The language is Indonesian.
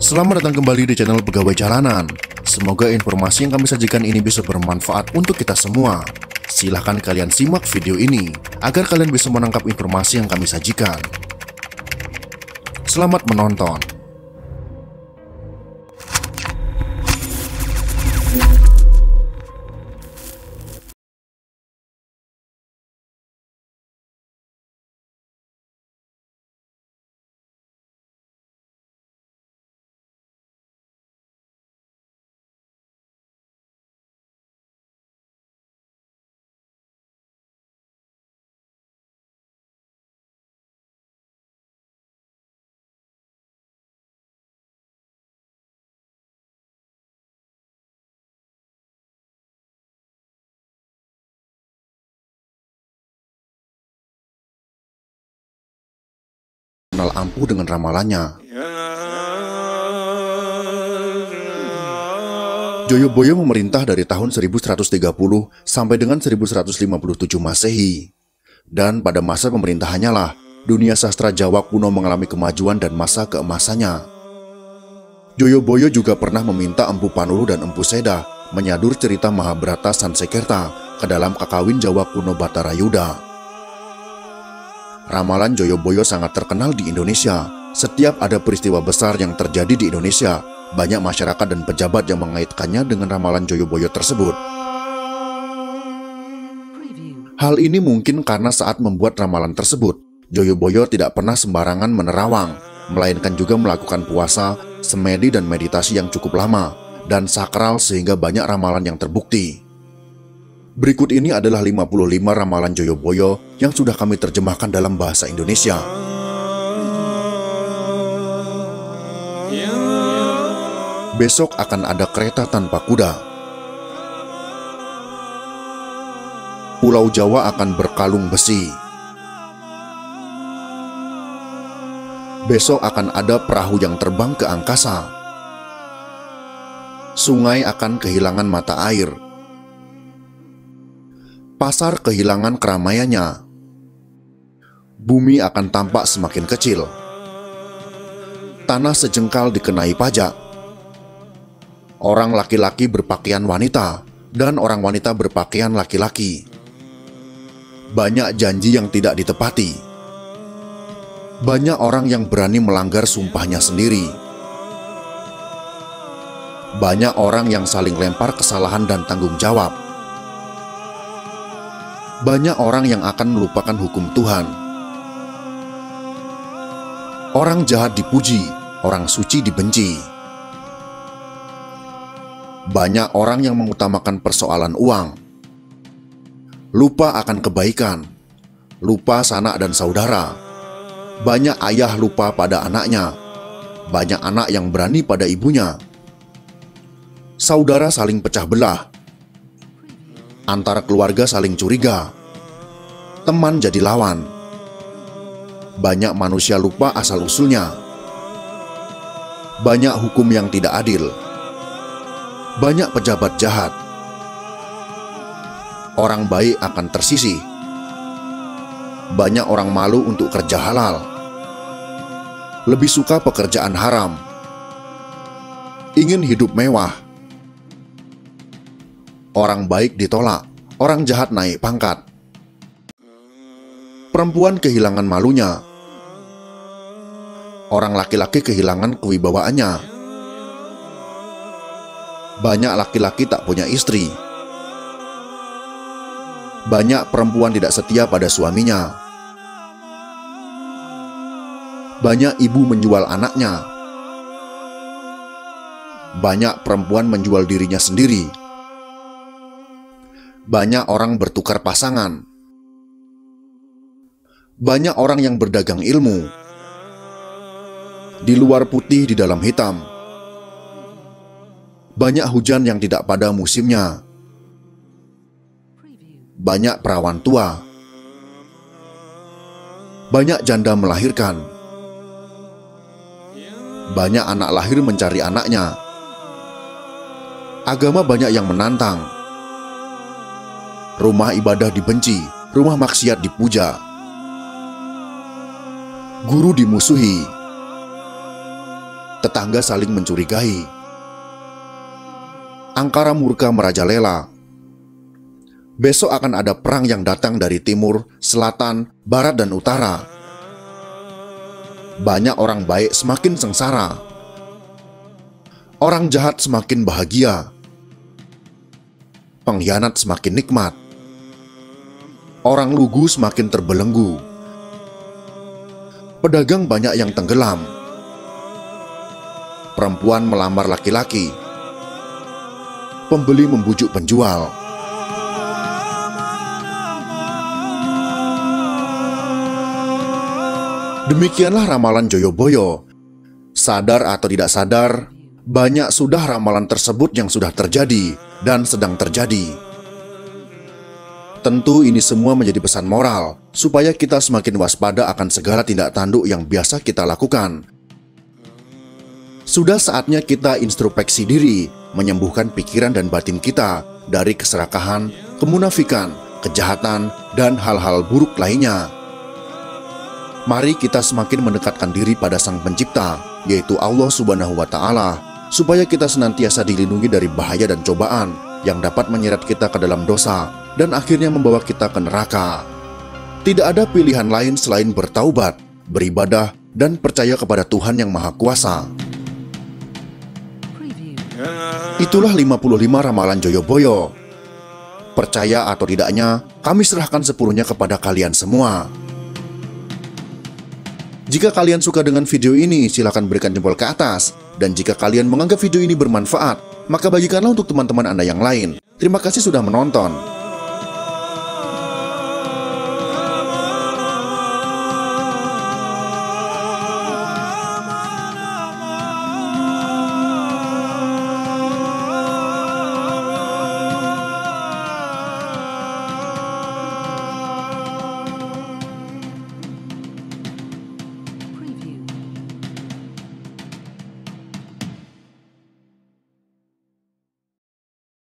Selamat datang kembali di channel Pegawai Jalanan. Semoga informasi yang kami sajikan ini bisa bermanfaat untuk kita semua. Silahkan kalian simak video ini agar kalian bisa menangkap informasi yang kami sajikan. Selamat menonton. Ampuh dengan ramalannya. Joyoboyo memerintah dari tahun 1130 sampai dengan 1157 Masehi. Dan pada masa pemerintahannya lah dunia sastra Jawa kuno mengalami kemajuan dan masa keemasannya. Joyoboyo juga pernah meminta Empu Panuluh dan Empu Sedah menyadur cerita Mahabharata Sansekerta ke dalam Kakawin Jawa kuno Bharatayuddha. Ramalan Joyoboyo sangat terkenal di Indonesia. Setiap ada peristiwa besar yang terjadi di Indonesia, banyak masyarakat dan pejabat yang mengaitkannya dengan ramalan Joyoboyo tersebut. Hal ini mungkin karena saat membuat ramalan tersebut, Joyoboyo tidak pernah sembarangan menerawang, melainkan juga melakukan puasa, semedi dan meditasi yang cukup lama, dan sakral sehingga banyak ramalan yang terbukti. Berikut ini adalah 55 ramalan Joyoboyo yang sudah kami terjemahkan dalam bahasa Indonesia. Besok akan ada kereta tanpa kuda. Pulau Jawa akan berkalung besi. Besok akan ada perahu yang terbang ke angkasa. Sungai akan kehilangan mata air. Pasar kehilangan keramaiannya. Bumi akan tampak semakin kecil. Tanah sejengkal dikenai pajak. Orang laki-laki berpakaian wanita dan orang wanita berpakaian laki-laki. Banyak janji yang tidak ditepati. Banyak orang yang berani melanggar sumpahnya sendiri. Banyak orang yang saling lempar kesalahan dan tanggung jawab. Banyak orang yang akan melupakan hukum Tuhan. Orang jahat dipuji, orang suci dibenci. Banyak orang yang mengutamakan persoalan uang. Lupa akan kebaikan. Lupa sanak dan saudara. Banyak ayah lupa pada anaknya. Banyak anak yang berani pada ibunya. Saudara saling pecah belah. Antara keluarga saling curiga, teman jadi lawan. Banyak manusia lupa asal-usulnya. Banyak hukum yang tidak adil. Banyak pejabat jahat. Orang baik akan tersisih. Banyak orang malu untuk kerja halal. Lebih suka pekerjaan haram. Ingin hidup mewah. Orang baik ditolak, orang jahat naik pangkat. Perempuan kehilangan malunya. Orang laki-laki kehilangan kewibawaannya. Banyak laki-laki tak punya istri. Banyak perempuan tidak setia pada suaminya. Banyak ibu menjual anaknya. Banyak perempuan menjual dirinya sendiri. Banyak orang bertukar pasangan. Banyak orang yang berdagang ilmu. Di luar putih, di dalam hitam. Banyak hujan yang tidak pada musimnya. Banyak perawan tua. Banyak janda melahirkan. Banyak anak lahir mencari anaknya. Agama banyak yang menantang. Rumah ibadah dibenci, rumah maksiat dipuja. Guru dimusuhi. tetangga saling mencurigai. Angkara murka merajalela. Besok akan ada perang yang datang dari timur, selatan, barat, dan utara. Banyak orang baik semakin sengsara. Orang jahat semakin bahagia. Pengkhianat semakin nikmat. Orang lugu semakin terbelenggu. Pedagang banyak yang tenggelam. Perempuan melamar laki-laki. Pembeli membujuk penjual. Demikianlah ramalan Joyoboyo. Sadar atau tidak sadar, banyak sudah ramalan tersebut yang sudah terjadi dan sedang terjadi. Tentu ini semua menjadi pesan moral, supaya kita semakin waspada akan segala tindak tanduk yang biasa kita lakukan. Sudah saatnya kita introspeksi diri, menyembuhkan pikiran dan batin kita dari keserakahan, kemunafikan, kejahatan, dan hal-hal buruk lainnya. Mari kita semakin mendekatkan diri pada Sang Pencipta, yaitu Allah Subhanahu wa Ta'ala, supaya kita senantiasa dilindungi dari bahaya dan cobaan yang dapat menyeret kita ke dalam dosa dan akhirnya membawa kita ke neraka. Tidak ada pilihan lain selain bertaubat, beribadah, dan percaya kepada Tuhan yang Maha Kuasa. Itulah 55 ramalan Joyoboyo. Percaya atau tidaknya, kami serahkan sepenuhnya kepada kalian semua. Jika kalian suka dengan video ini, silakan berikan jempol ke atas. Dan jika kalian menganggap video ini bermanfaat, maka bagikanlah untuk teman-teman Anda yang lain. Terima kasih sudah menonton.